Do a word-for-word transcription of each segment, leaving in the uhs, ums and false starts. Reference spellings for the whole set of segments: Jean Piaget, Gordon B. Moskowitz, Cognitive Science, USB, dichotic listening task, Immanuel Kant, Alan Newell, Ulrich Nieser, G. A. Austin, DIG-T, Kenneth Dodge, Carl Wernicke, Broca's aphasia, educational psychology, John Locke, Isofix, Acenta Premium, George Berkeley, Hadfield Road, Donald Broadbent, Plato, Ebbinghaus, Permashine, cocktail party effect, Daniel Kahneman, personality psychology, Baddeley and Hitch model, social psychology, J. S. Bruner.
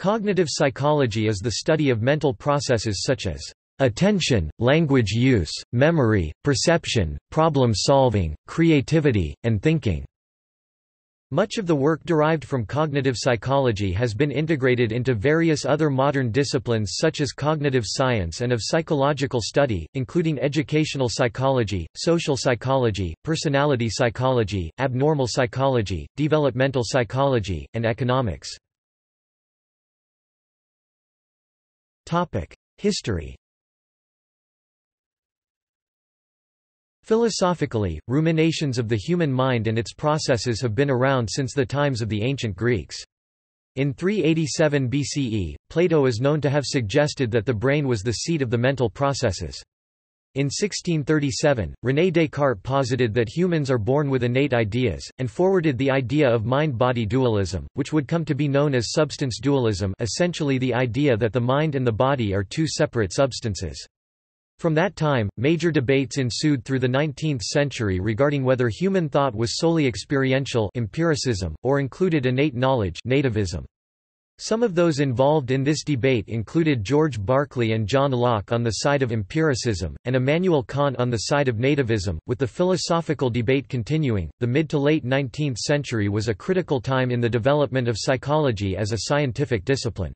Cognitive psychology is the study of mental processes such as attention, language use, memory, perception, problem solving, creativity, and thinking. Much of the work derived from cognitive psychology has been integrated into various other modern disciplines such as cognitive science and of psychological study, including educational psychology, social psychology, personality psychology, abnormal psychology, developmental psychology, and economics. History. Philosophically, ruminations of the human mind and its processes have been around since the times of the ancient Greeks. In three eighty-seven B C E, Plato is known to have suggested that the brain was the seat of the mental processes. In sixteen thirty-seven, René Descartes posited that humans are born with innate ideas, and forwarded the idea of mind-body dualism, which would come to be known as substance dualism, essentially the idea that the mind and the body are two separate substances. From that time, major debates ensued through the nineteenth century regarding whether human thought was solely experiential empiricism, or included innate knowledge nativism. Some of those involved in this debate included George Berkeley and John Locke on the side of empiricism, and Immanuel Kant on the side of nativism. With the philosophical debate continuing, the mid to late nineteenth century was a critical time in the development of psychology as a scientific discipline.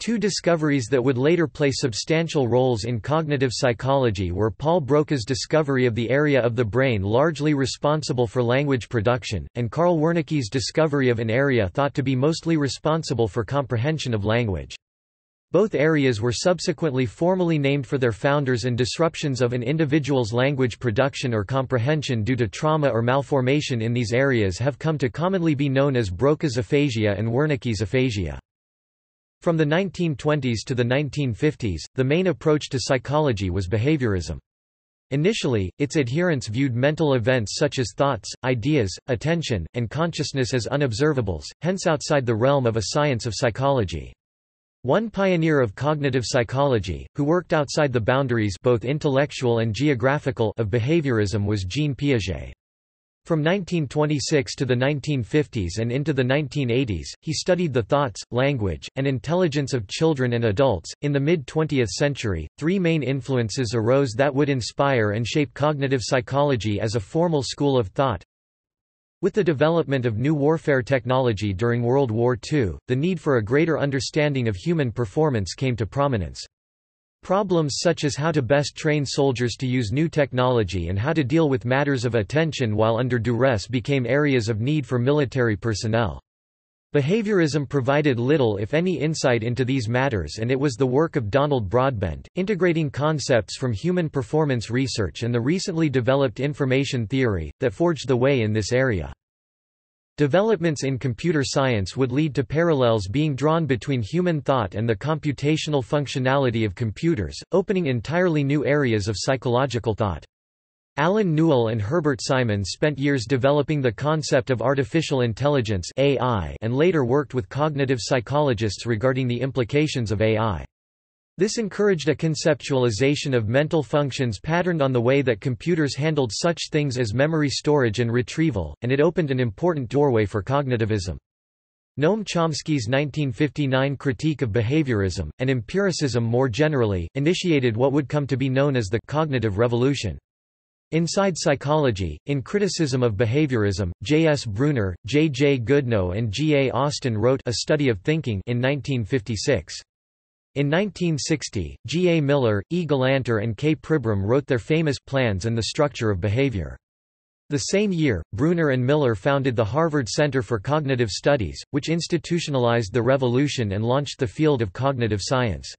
Two discoveries that would later play substantial roles in cognitive psychology were Paul Broca's discovery of the area of the brain largely responsible for language production, and Carl Wernicke's discovery of an area thought to be mostly responsible for comprehension of language. Both areas were subsequently formally named for their founders and disruptions of an individual's language production or comprehension due to trauma or malformation in these areas have come to commonly be known as Broca's aphasia and Wernicke's aphasia. From the nineteen twenties to the nineteen fifties, the main approach to psychology was behaviorism. Initially, its adherents viewed mental events such as thoughts, ideas, attention, and consciousness as unobservables, hence outside the realm of a science of psychology. One pioneer of cognitive psychology, who worked outside the boundaries both intellectual and geographical of behaviorism, was Jean Piaget. From nineteen twenty-six to the nineteen fifties and into the nineteen eighties, he studied the thoughts, language, and intelligence of children and adults. In the mid twentieth century, three main influences arose that would inspire and shape cognitive psychology as a formal school of thought. With the development of new warfare technology during World War Two, the need for a greater understanding of human performance came to prominence. Problems such as how to best train soldiers to use new technology and how to deal with matters of attention while under duress became areas of need for military personnel. Behaviorism provided little if any insight into these matters, and it was the work of Donald Broadbent, integrating concepts from human performance research and the recently developed information theory, that forged the way in this area. Developments in computer science would lead to parallels being drawn between human thought and the computational functionality of computers, opening entirely new areas of psychological thought. Alan Newell and Herbert Simon spent years developing the concept of artificial intelligence (A I) and later worked with cognitive psychologists regarding the implications of A I. This encouraged a conceptualization of mental functions patterned on the way that computers handled such things as memory storage and retrieval, and it opened an important doorway for cognitivism. Noam Chomsky's nineteen fifty-nine critique of behaviorism, and empiricism more generally, initiated what would come to be known as the cognitive revolution. Inside Psychology, in criticism of behaviorism, J. S. Bruner, J. J. Goodnow and G. A. Austin wrote A Study of Thinking in nineteen fifty-six. In nineteen sixty, G. A. Miller, E. Galanter and K. Pribram wrote their famous Plans and the Structure of Behavior. The same year, Bruner and Miller founded the Harvard Center for Cognitive Studies, which institutionalized the revolution and launched the field of cognitive science.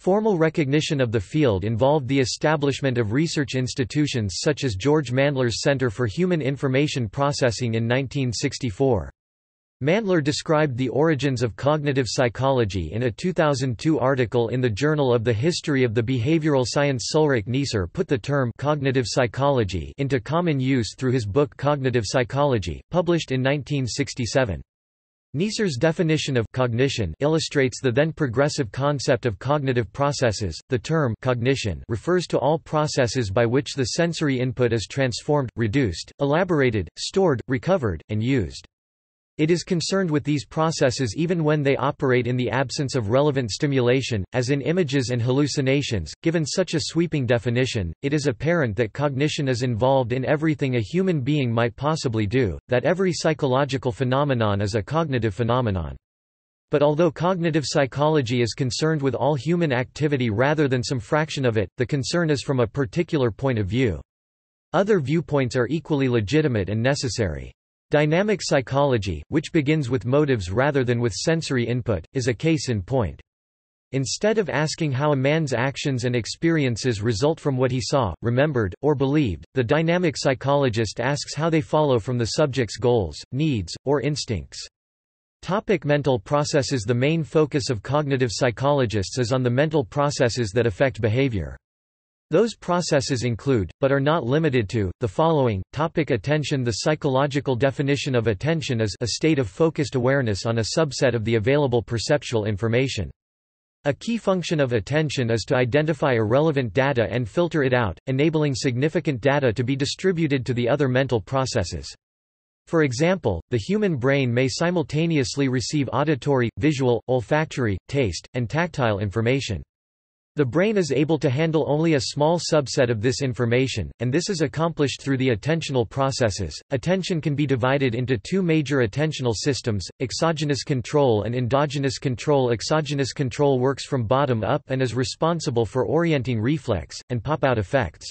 Formal recognition of the field involved the establishment of research institutions such as George Mandler's Center for Human Information Processing in nineteen sixty-four. Mandler described the origins of cognitive psychology in a two thousand two article in the Journal of the History of the Behavioral Science. Ulrich Nieser put the term cognitive psychology into common use through his book Cognitive Psychology, published in nineteen sixty-seven. Nieser's definition of cognition illustrates the then progressive concept of cognitive processes. The term cognition refers to all processes by which the sensory input is transformed, reduced, elaborated, stored, recovered, and used. It is concerned with these processes even when they operate in the absence of relevant stimulation, as in images and hallucinations. Given such a sweeping definition, it is apparent that cognition is involved in everything a human being might possibly do, that every psychological phenomenon is a cognitive phenomenon. But although cognitive psychology is concerned with all human activity rather than some fraction of it, the concern is from a particular point of view. Other viewpoints are equally legitimate and necessary. Dynamic psychology, which begins with motives rather than with sensory input, is a case in point. Instead of asking how a man's actions and experiences result from what he saw, remembered, or believed, the dynamic psychologist asks how they follow from the subject's goals, needs, or instincts. Topic: mental processes. The main focus of cognitive psychologists is on the mental processes that affect behavior. Those processes include, but are not limited to, the following. Topic: attention. The psychological definition of attention is a state of focused awareness on a subset of the available perceptual information. A key function of attention is to identify irrelevant data and filter it out, enabling significant data to be distributed to the other mental processes. For example, the human brain may simultaneously receive auditory, visual, olfactory, taste, and tactile information. The brain is able to handle only a small subset of this information, and this is accomplished through the attentional processes. Attention can be divided into two major attentional systems, exogenous control and endogenous control. Exogenous control works from bottom up and is responsible for orienting reflex, and pop-out effects.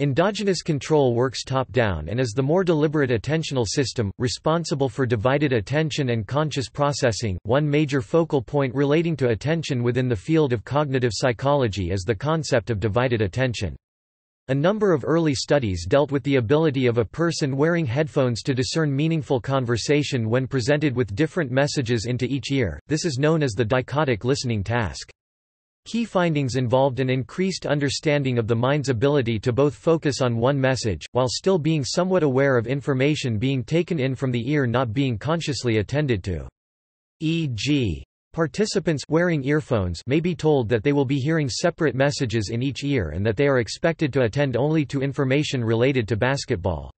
Endogenous control works top-down and is the more deliberate attentional system, responsible for divided attention and conscious processing. One major focal point relating to attention within the field of cognitive psychology is the concept of divided attention. A number of early studies dealt with the ability of a person wearing headphones to discern meaningful conversation when presented with different messages into each ear. This is known as the dichotic listening task. Key findings involved an increased understanding of the mind's ability to both focus on one message, while still being somewhat aware of information being taken in from the ear not being consciously attended to. for example, participants wearing earphones may be told that they will be hearing separate messages in each ear and that they are expected to attend only to information related to basketball.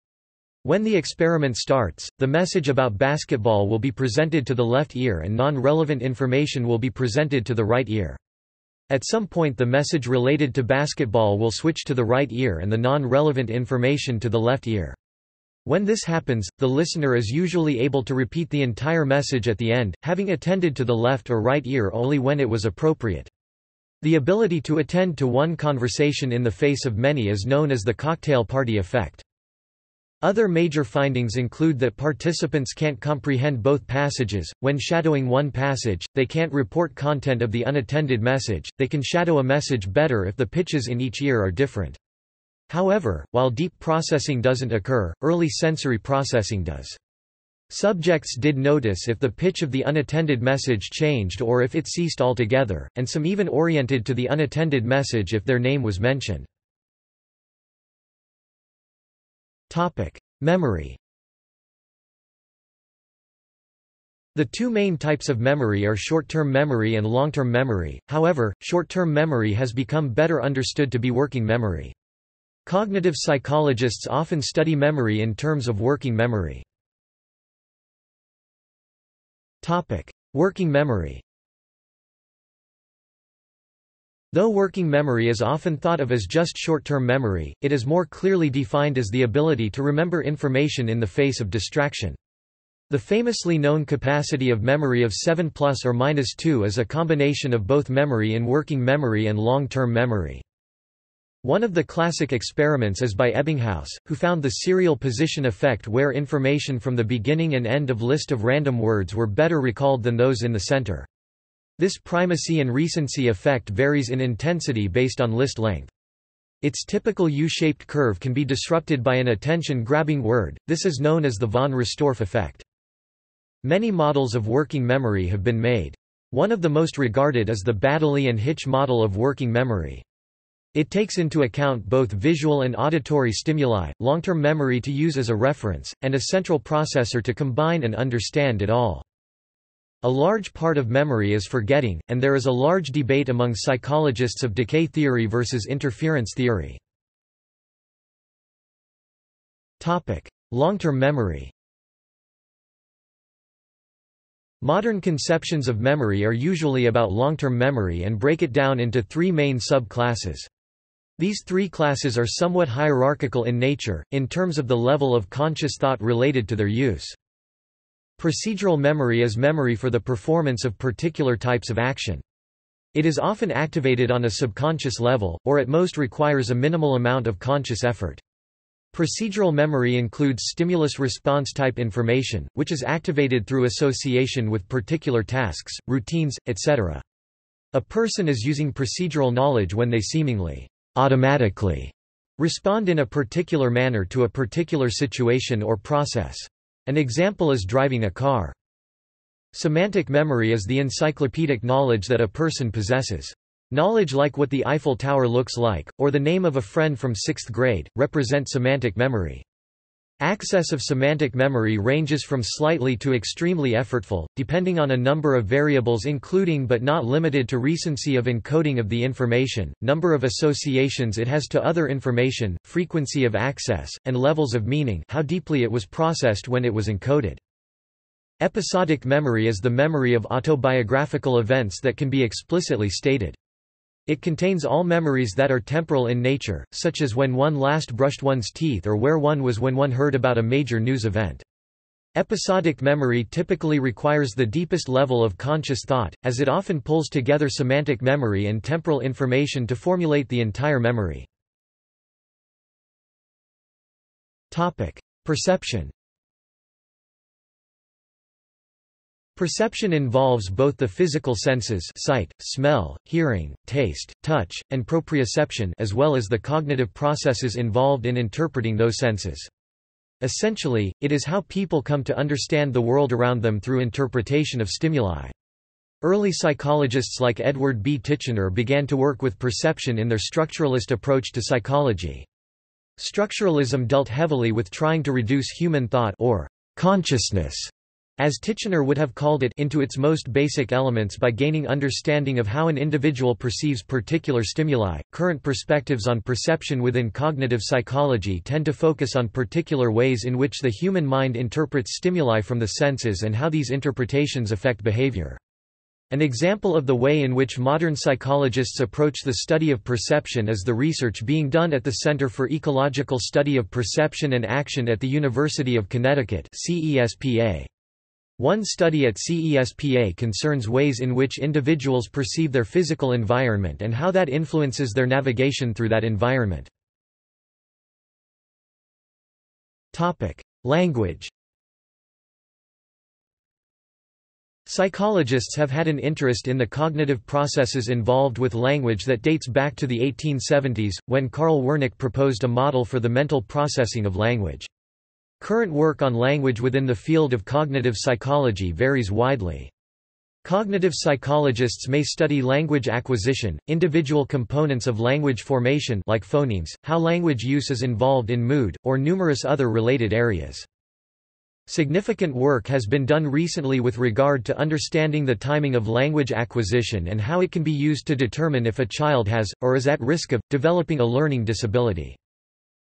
When the experiment starts, the message about basketball will be presented to the left ear and non-relevant information will be presented to the right ear. At some point the message related to basketball will switch to the right ear and the non-relevant information to the left ear. When this happens, the listener is usually able to repeat the entire message at the end, having attended to the left or right ear only when it was appropriate. The ability to attend to one conversation in the face of many is known as the cocktail party effect. Other major findings include that participants can't comprehend both passages. When shadowing one passage, they can't report content of the unattended message. They can shadow a message better if the pitches in each ear are different. However, while deep processing doesn't occur, early sensory processing does. Subjects did notice if the pitch of the unattended message changed or if it ceased altogether, and some even oriented to the unattended message if their name was mentioned. Topic: memory. The two main types of memory are short-term memory and long-term memory. However, short-term memory has become better understood to be working memory. Cognitive psychologists often study memory in terms of working memory. Topic: working memory. Though working memory is often thought of as just short-term memory, it is more clearly defined as the ability to remember information in the face of distraction. The famously known capacity of memory of seven plus or minus two is a combination of both memory in working memory and long-term memory. One of the classic experiments is by Ebbinghaus, who found the serial position effect where information from the beginning and end of list of random words were better recalled than those in the center. This primacy and recency effect varies in intensity based on list length. Its typical U-shaped curve can be disrupted by an attention-grabbing word. This is known as the von Restorff effect. Many models of working memory have been made. One of the most regarded is the Baddeley and Hitch model of working memory. It takes into account both visual and auditory stimuli, long-term memory to use as a reference, and a central processor to combine and understand it all. A large part of memory is forgetting, and there is a large debate among psychologists of decay theory versus interference theory. Long-term memory. Modern conceptions of memory are usually about long-term memory and break it down into three main subclasses. These three classes are somewhat hierarchical in nature, in terms of the level of conscious thought related to their use. Procedural memory is memory for the performance of particular types of action. It is often activated on a subconscious level, or at most requires a minimal amount of conscious effort. Procedural memory includes stimulus-response type information, which is activated through association with particular tasks, routines, et cetera. A person is using procedural knowledge when they seemingly, automatically, respond in a particular manner to a particular situation or process. An example is driving a car. Semantic memory is the encyclopedic knowledge that a person possesses. Knowledge like what the Eiffel Tower looks like, or the name of a friend from sixth grade, represent semantic memory. Access of semantic memory ranges from slightly to extremely effortful, depending on a number of variables including but not limited to recency of encoding of the information, number of associations it has to other information, frequency of access, and levels of meaning, how deeply it was processed when it was encoded. Episodic memory is the memory of autobiographical events that can be explicitly stated. It contains all memories that are temporal in nature, such as when one last brushed one's teeth or where one was when one heard about a major news event. Episodic memory typically requires the deepest level of conscious thought, as it often pulls together semantic memory and temporal information to formulate the entire memory. Topic: Perception. Perception involves both the physical senses sight, smell, hearing, taste, touch, and proprioception as well as the cognitive processes involved in interpreting those senses. Essentially, it is how people come to understand the world around them through interpretation of stimuli. Early psychologists like Edward B. Titchener began to work with perception in their structuralist approach to psychology. Structuralism dealt heavily with trying to reduce human thought or consciousness, as Titchener would have called it, into its most basic elements by gaining understanding of how an individual perceives particular stimuli. Current perspectives on perception within cognitive psychology tend to focus on particular ways in which the human mind interprets stimuli from the senses and how these interpretations affect behavior. An example of the way in which modern psychologists approach the study of perception is the research being done at the Center for Ecological Study of Perception and Action at the University of Connecticut (C E S P A). One study at C E S P A concerns ways in which individuals perceive their physical environment and how that influences their navigation through that environment. Topic: Language. Psychologists have had an interest in the cognitive processes involved with language that dates back to the eighteen seventies, when Carl Wernicke proposed a model for the mental processing of language. Current work on language within the field of cognitive psychology varies widely. Cognitive psychologists may study language acquisition, individual components of language formation like phonemes, how language use is involved in mood, or numerous other related areas. Significant work has been done recently with regard to understanding the timing of language acquisition and how it can be used to determine if a child has, or is at risk of, developing a learning disability.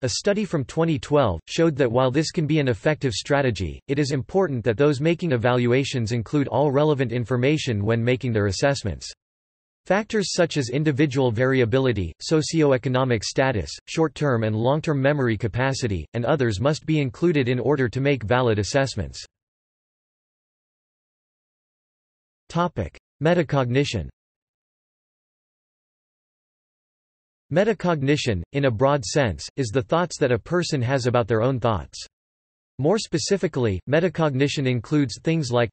A study from twenty twelve showed that while this can be an effective strategy, it is important that those making evaluations include all relevant information when making their assessments. Factors such as individual variability, socioeconomic status, short-term and long-term memory capacity, and others must be included in order to make valid assessments. Topic: Metacognition. Metacognition, in a broad sense, is the thoughts that a person has about their own thoughts. More specifically, metacognition includes things like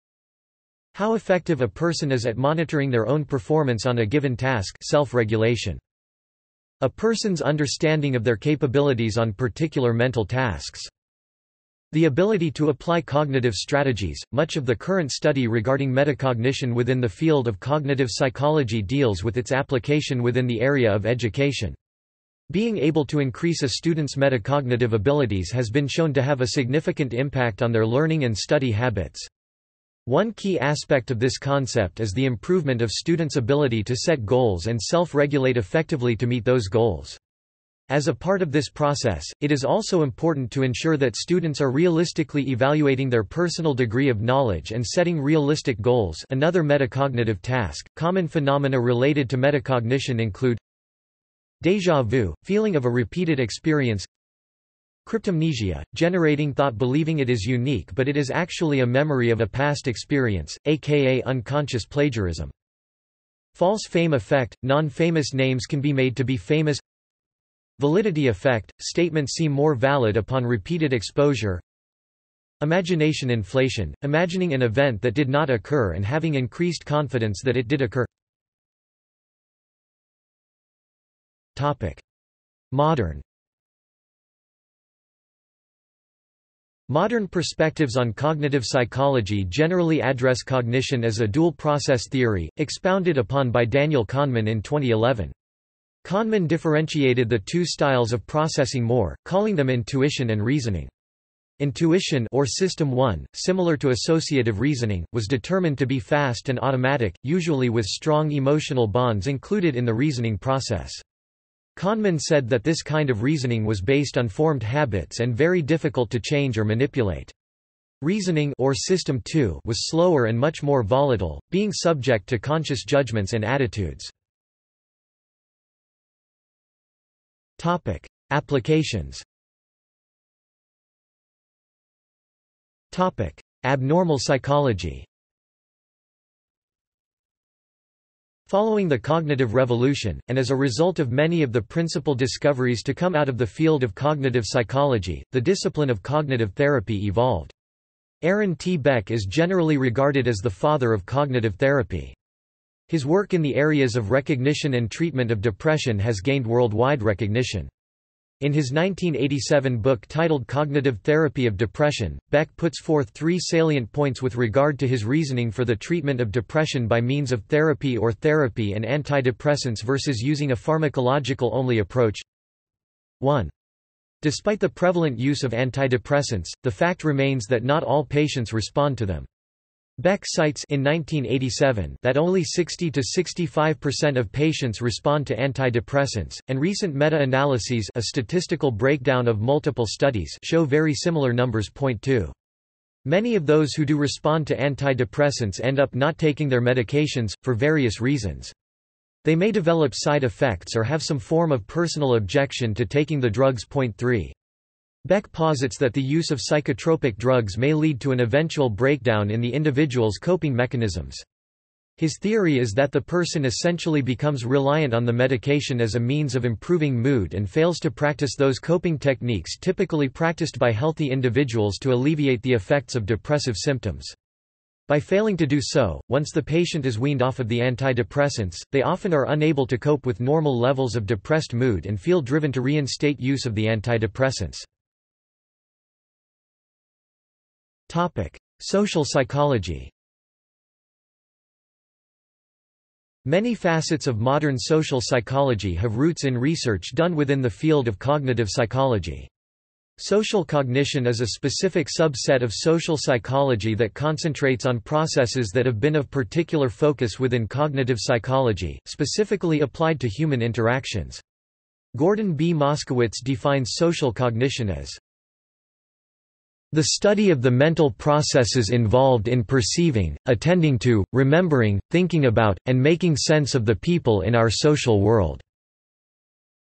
how effective a person is at monitoring their own performance on a given task, self-regulation, a person's understanding of their capabilities on particular mental tasks, the ability to apply cognitive strategies. Much of the current study regarding metacognition within the field of cognitive psychology deals with its application within the area of education. Being able to increase a student's metacognitive abilities has been shown to have a significant impact on their learning and study habits. One key aspect of this concept is the improvement of students' ability to set goals and self-regulate effectively to meet those goals. As a part of this process, it is also important to ensure that students are realistically evaluating their personal degree of knowledge and setting realistic goals. Another metacognitive task. Common phenomena related to metacognition include déjà vu, feeling of a repeated experience; cryptomnesia, generating thought believing it is unique but it is actually a memory of a past experience, aka unconscious plagiarism; false fame effect, non-famous names can be made to be famous; validity effect, statements seem more valid upon repeated exposure; imagination inflation, imagining an event that did not occur and having increased confidence that it did occur. Topic: Modern. Modern perspectives on cognitive psychology generally address cognition as a dual process theory, expounded upon by Daniel Kahneman in twenty eleven. Kahneman differentiated the two styles of processing more, calling them intuition and reasoning. Intuition, or System one, similar to associative reasoning, was determined to be fast and automatic, usually with strong emotional bonds included in the reasoning process. Kahneman said that this kind of reasoning was based on formed habits and very difficult to change or manipulate. Reasoning, or System two, was slower and much more volatile, being subject to conscious judgments and attitudes. Topic: Applications. Topic: Abnormal psychology. Following the cognitive revolution, and as a result of many of the principal discoveries to come out of the field of cognitive psychology, the discipline of cognitive therapy evolved. Aaron T. Beck is generally regarded as the father of cognitive therapy. His work in the areas of recognition and treatment of depression has gained worldwide recognition. In his nineteen eighty-seven book titled Cognitive Therapy of Depression, Beck puts forth three salient points with regard to his reasoning for the treatment of depression by means of therapy or therapy and antidepressants versus using a pharmacological-only approach. one. Despite the prevalent use of antidepressants, the fact remains that not all patients respond to them. Beck cites in nineteen eighty-seven that only sixty to sixty-five percent of patients respond to antidepressants, and recent meta-analyses, a statistical breakdown of multiple studies, show very similar numbers. two. Many of those who do respond to antidepressants end up not taking their medications, for various reasons. They may develop side effects or have some form of personal objection to taking the drugs. three. Beck posits that the use of psychotropic drugs may lead to an eventual breakdown in the individual's coping mechanisms. His theory is that the person essentially becomes reliant on the medication as a means of improving mood and fails to practice those coping techniques typically practiced by healthy individuals to alleviate the effects of depressive symptoms. By failing to do so, once the patient is weaned off of the antidepressants, they often are unable to cope with normal levels of depressed mood and feel driven to reinstate use of the antidepressants. Topic: Social psychology. Many facets of modern social psychology have roots in research done within the field of cognitive psychology. Social cognition is a specific subset of social psychology that concentrates on processes that have been of particular focus within cognitive psychology, specifically applied to human interactions. Gordon B. Moskowitz defines social cognition as the study of the mental processes involved in perceiving, attending to, remembering, thinking about, and making sense of the people in our social world.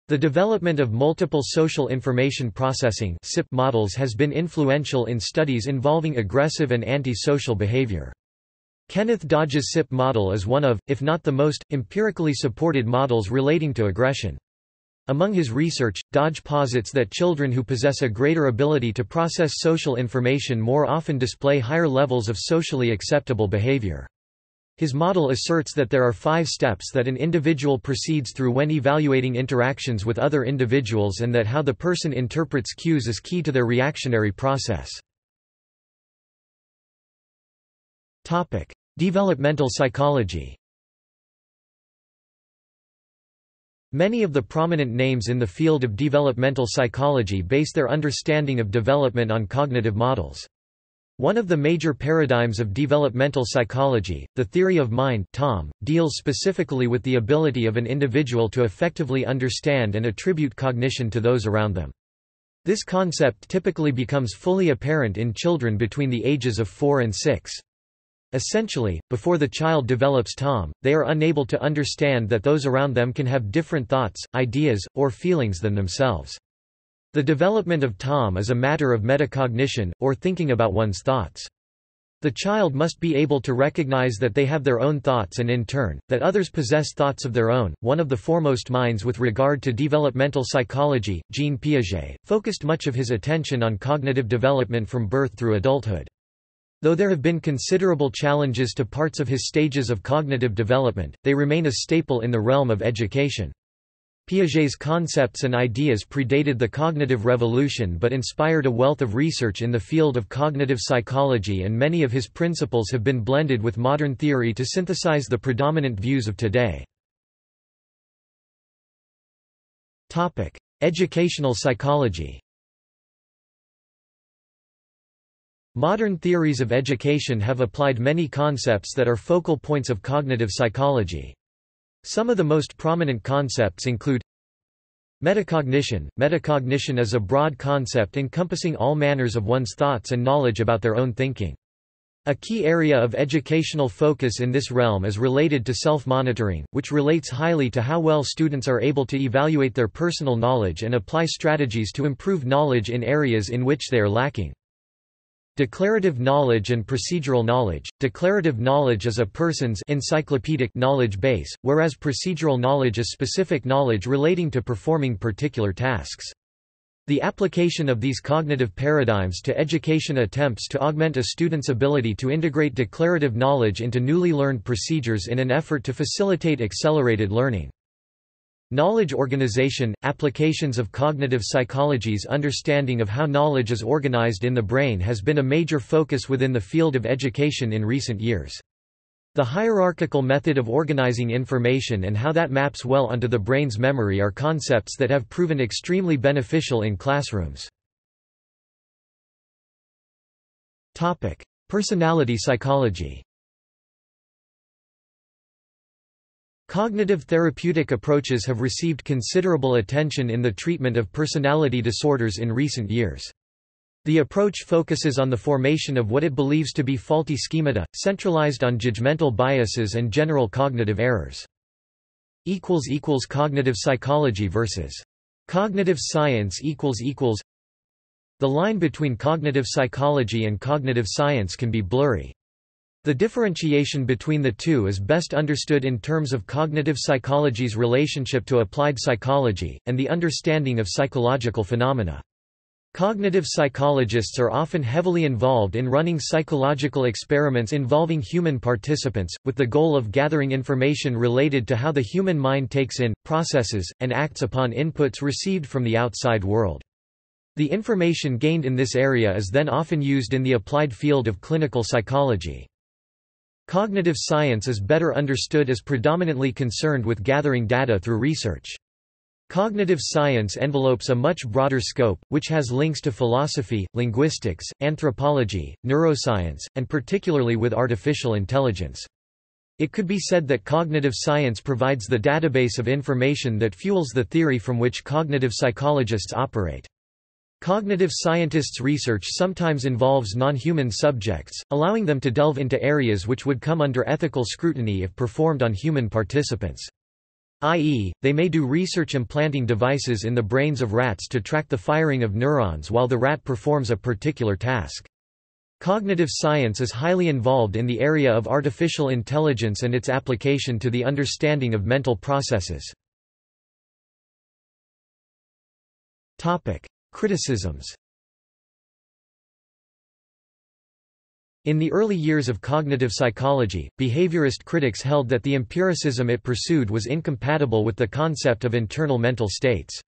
The development of multiple social information processing (S I P) models has been influential in studies involving aggressive and antisocial behavior. Kenneth Dodge's S I P model is one of, if not the most, empirically supported models relating to aggression. Among his research, Dodge posits that children who possess a greater ability to process social information more often display higher levels of socially acceptable behavior. His model asserts that there are five steps that an individual proceeds through when evaluating interactions with other individuals and that how the person interprets cues is key to their reactionary process. Topic: Developmental psychology. Many of the prominent names in the field of developmental psychology base their understanding of development on cognitive models. One of the major paradigms of developmental psychology, the theory of mind, T O M, deals specifically with the ability of an individual to effectively understand and attribute cognition to those around them. This concept typically becomes fully apparent in children between the ages of four and six. Essentially, before the child develops T O M, they are unable to understand that those around them can have different thoughts, ideas, or feelings than themselves. The development of T O M is a matter of metacognition, or thinking about one's thoughts. The child must be able to recognize that they have their own thoughts and in turn, that others possess thoughts of their own. One of the foremost minds with regard to developmental psychology, Jean Piaget, focused much of his attention on cognitive development from birth through adulthood. Though there have been considerable challenges to parts of his stages of cognitive development, they remain a staple in the realm of education. Piaget's concepts and ideas predated the cognitive revolution but inspired a wealth of research in the field of cognitive psychology, and many of his principles have been blended with modern theory to synthesize the predominant views of today. Topic: Educational psychology. Modern theories of education have applied many concepts that are focal points of cognitive psychology. Some of the most prominent concepts include metacognition. Metacognition is a broad concept encompassing all manners of one's thoughts and knowledge about their own thinking. A key area of educational focus in this realm is related to self-monitoring, which relates highly to how well students are able to evaluate their personal knowledge and apply strategies to improve knowledge in areas in which they are lacking. Declarative knowledge and procedural knowledge. Declarative knowledge is a person's encyclopedic knowledge base, whereas procedural knowledge is specific knowledge relating to performing particular tasks. The application of these cognitive paradigms to education attempts to augment a student's ability to integrate declarative knowledge into newly learned procedures in an effort to facilitate accelerated learning. Knowledge organization – applications of cognitive psychology's understanding of how knowledge is organized in the brain has been a major focus within the field of education in recent years. The hierarchical method of organizing information and how that maps well onto the brain's memory are concepts that have proven extremely beneficial in classrooms. Topic: Personality psychology. Cognitive therapeutic approaches have received considerable attention in the treatment of personality disorders in recent years. The approach focuses on the formation of what it believes to be faulty schemata, centralized on judgmental biases and general cognitive errors. Cognitive psychology versus cognitive science. The line between cognitive psychology and cognitive science can be blurry. The differentiation between the two is best understood in terms of cognitive psychology's relationship to applied psychology, and the understanding of psychological phenomena. Cognitive psychologists are often heavily involved in running psychological experiments involving human participants, with the goal of gathering information related to how the human mind takes in, processes, and acts upon inputs received from the outside world. The information gained in this area is then often used in the applied field of clinical psychology. Cognitive science is better understood as predominantly concerned with gathering data through research. Cognitive science envelopes a much broader scope, which has links to philosophy, linguistics, anthropology, neuroscience, and particularly with artificial intelligence. It could be said that cognitive science provides the database of information that fuels the theory from which cognitive psychologists operate. Cognitive scientists' research sometimes involves non-human subjects, allowing them to delve into areas which would come under ethical scrutiny if performed on human participants. that is, they may do research implanting devices in the brains of rats to track the firing of neurons while the rat performs a particular task. Cognitive science is highly involved in the area of artificial intelligence and its application to the understanding of mental processes. Criticisms. In the early years of cognitive psychology, behaviorist critics held that the empiricism it pursued was incompatible with the concept of internal mental states.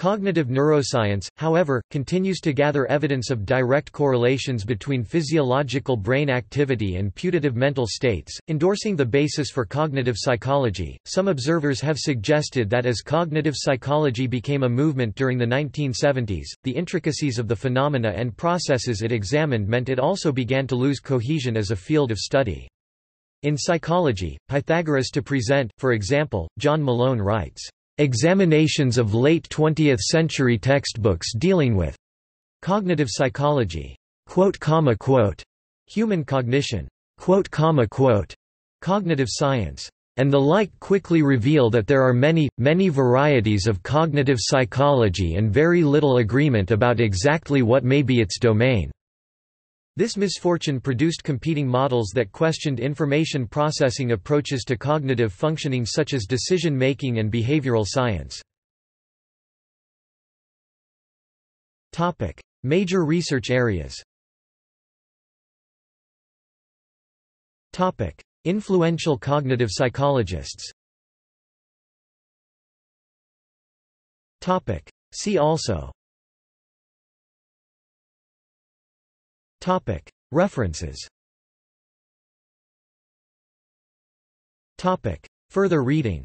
Cognitive neuroscience, however, continues to gather evidence of direct correlations between physiological brain activity and putative mental states, endorsing the basis for cognitive psychology. Some observers have suggested that as cognitive psychology became a movement during the nineteen seventies, the intricacies of the phenomena and processes it examined meant it also began to lose cohesion as a field of study. In Psychology, Pythagoras to Present, for example, John Malone writes, "Examinations of late twentieth century textbooks dealing with cognitive psychology, quote, comma, quote, human cognition, quote, comma, quote, cognitive science, and the like quickly reveal that there are many, many varieties of cognitive psychology and very little agreement about exactly what may be its domain." This misfortune produced competing models that questioned information processing approaches to cognitive functioning such as decision-making and behavioral science. Major research areas. Influential cognitive psychologists. See also. Topic. References. Topic. Further reading.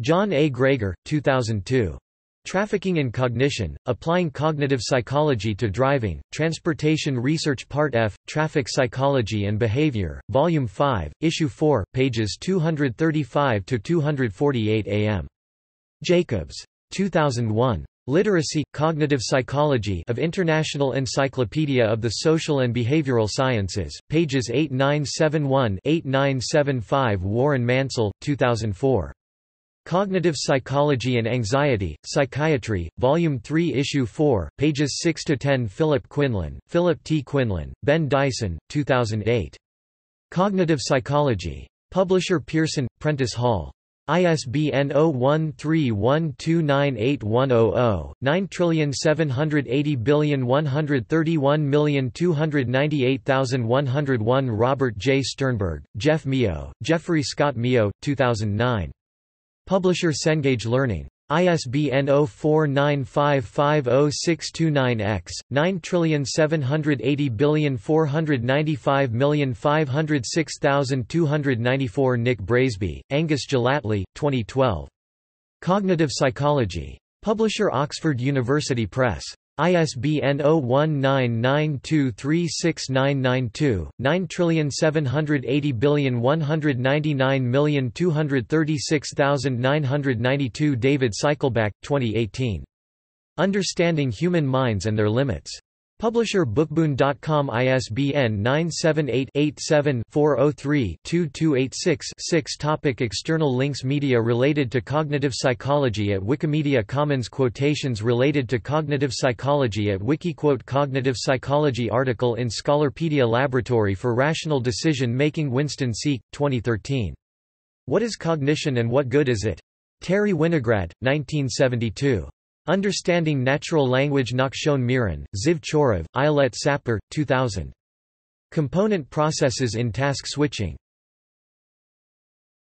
John A. Greger, two thousand two. Trafficking in Cognition, Applying Cognitive Psychology to Driving, Transportation Research Part F, Traffic Psychology and Behavior, Volume five, Issue four, pages two thirty-five to two forty-eight A M. Jacobs. two thousand one. Literacy, Cognitive Psychology of International Encyclopedia of the Social and Behavioral Sciences, pages eighty-nine seventy-one to eighty-nine seventy-five. Warren Mansell, two thousand four. Cognitive Psychology and Anxiety, Psychiatry, Volume three Issue four, pages six to ten. Philip Quinlan, Philip T. Quinlan, Ben Dyson, two thousand eight. Cognitive Psychology. Publisher Pearson, Prentice Hall. I S B N zero one three one two nine eight one zero zero, nine seven eight zero one three one two nine eight one zero one. Robert J. Sternberg, Jeff Meo, Jeffrey Scott Meo, two thousand nine. Publisher Cengage Learning. I S B N zero four nine five five zero six two nine X, nine seven eight zero four nine five five zero six two nine four. Nick Braseby, Angus Gelattley, twenty twelve. Cognitive Psychology. Publisher Oxford University Press. I S B N zero one nine nine two three six nine nine two, nine seven eight zero one nine nine two three six nine nine two. David Cycleback, twenty eighteen. Understanding Human Minds and Their Limits. Publisher Bookboon dot com. I S B N nine seven eight eight seven four zero three two two eight six six. External links. Media related to cognitive psychology at Wikimedia Commons. Quotations related to cognitive psychology at Wikiquote. Cognitive psychology article in Scholarpedia. Laboratory for Rational Decision Making. Winston Seek, twenty thirteen. What is Cognition and What Good Is It? Terry Winograd, nineteen seventy-two. Understanding Natural Language. Nakshon Miran, Ziv Chorov, Ayelet Sapper, two thousand. Component Processes in Task Switching.